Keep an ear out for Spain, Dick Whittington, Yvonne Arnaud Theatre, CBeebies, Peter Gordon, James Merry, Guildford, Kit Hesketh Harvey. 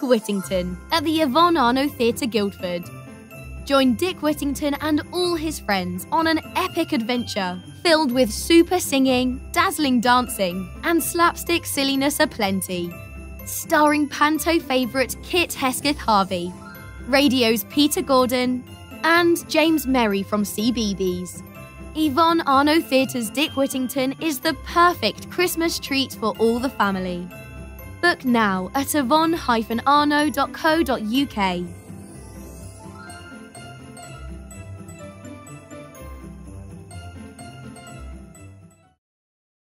Dick Whittington at the Yvonne Arnaud Theatre, Guildford. Join Dick Whittington and all his friends on an epic adventure filled with super singing, dazzling dancing, and slapstick silliness aplenty. Starring panto favourite Kit Hesketh Harvey, Radio's Peter Gordon, and James Merry from CBeebies. Yvonne Arnaud Theatre's Dick Whittington is the perfect Christmas treat for all the family. Book now at yvonne-arnaud.co.uk.